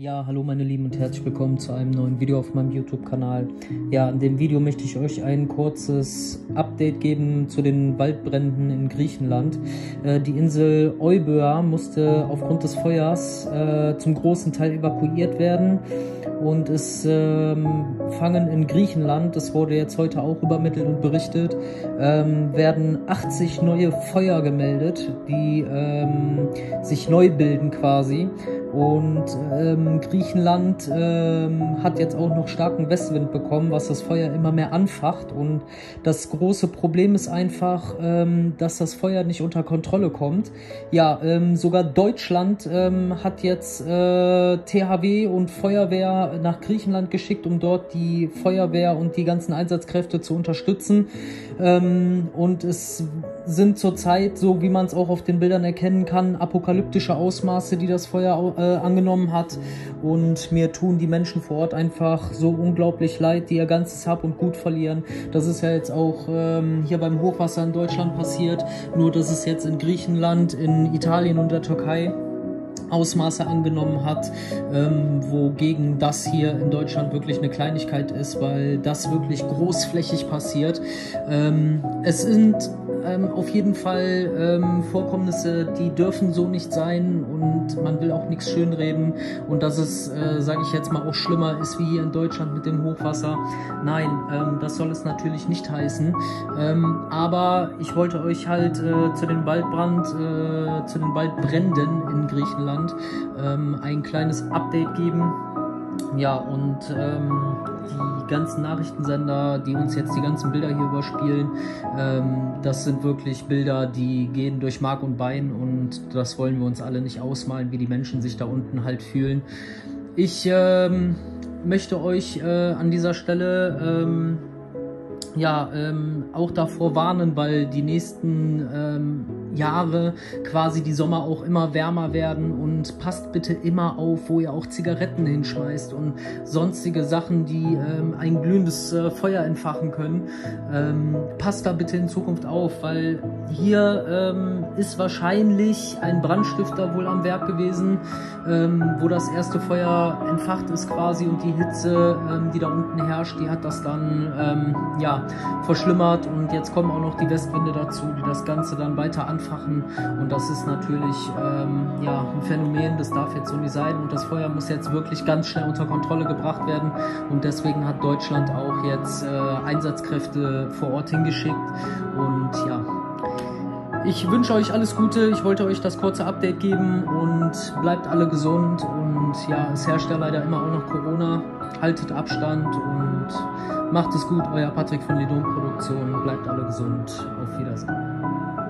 Ja, hallo meine Lieben und herzlich willkommen zu einem neuen Video auf meinem YouTube-Kanal. Ja, in dem Video möchte ich euch ein kurzes Update geben zu den Waldbränden in Griechenland. Die Insel Euböa musste aufgrund des Feuers zum großen Teil evakuiert werden und es fangen in Griechenland, das wurde jetzt heute auch übermittelt und berichtet, werden 80 neue Feuer gemeldet, die sich neu bilden quasi. Und Griechenland hat jetzt auch noch starken Westwind bekommen, was das Feuer immer mehr anfacht. Und das große Problem ist einfach, dass das Feuer nicht unter Kontrolle kommt. Ja, sogar Deutschland hat jetzt THW und Feuerwehr nach Griechenland geschickt, um dort die Feuerwehr und die ganzen Einsatzkräfte zu unterstützen. Und es sind zurzeit, so wie man es auch auf den Bildern erkennen kann, apokalyptische Ausmaße, die das Feuer angenommen hat. Und mir tun die Menschen vor Ort einfach so unglaublich leid, die ihr ganzes Hab und Gut verlieren. Das ist ja jetzt auch hier beim Hochwasser in Deutschland passiert, nur dass es jetzt in Griechenland, in Italien und der Türkei Ausmaße angenommen hat, wogegen das hier in Deutschland wirklich eine Kleinigkeit ist, weil das wirklich großflächig passiert. Es sind auf jeden Fall Vorkommnisse, die dürfen so nicht sein und man will auch nichts schönreden und dass es, sage ich jetzt mal, auch schlimmer ist wie hier in Deutschland mit dem Hochwasser. Nein, das soll es natürlich nicht heißen, aber ich wollte euch halt zu den Waldbränden in Griechenland ein kleines Update geben. Ja, und die ganzen Nachrichtensender, die uns jetzt die ganzen Bilder hier überspielen, das sind wirklich Bilder, die gehen durch Mark und Bein und das wollen wir uns alle nicht ausmalen, wie die Menschen sich da unten halt fühlen. Ich möchte euch an dieser Stelle auch davor warnen, weil die nächsten Jahre quasi die Sommer auch immer wärmer werden und passt bitte immer auf, wo ihr auch Zigaretten hinschmeißt und sonstige Sachen, die ein glühendes Feuer entfachen können. Passt da bitte in Zukunft auf, weil hier ist wahrscheinlich ein Brandstifter wohl am Werk gewesen, wo das erste Feuer entfacht ist quasi und die Hitze, die da unten herrscht, die hat das dann verschlimmert und jetzt kommen auch noch die Westwinde dazu, die das Ganze dann weiter anfachen und das ist natürlich ein Phänomen, das darf jetzt so nicht sein und das Feuer muss jetzt wirklich ganz schnell unter Kontrolle gebracht werden und deswegen hat Deutschland auch jetzt Einsatzkräfte vor Ort hingeschickt und ja, ich wünsche euch alles Gute, ich wollte euch das kurze Update geben und bleibt alle gesund und ja, es herrscht ja leider immer auch noch Corona, haltet Abstand und macht es gut, euer Patrick von Lidom Produktion, bleibt alle gesund, auf Wiedersehen.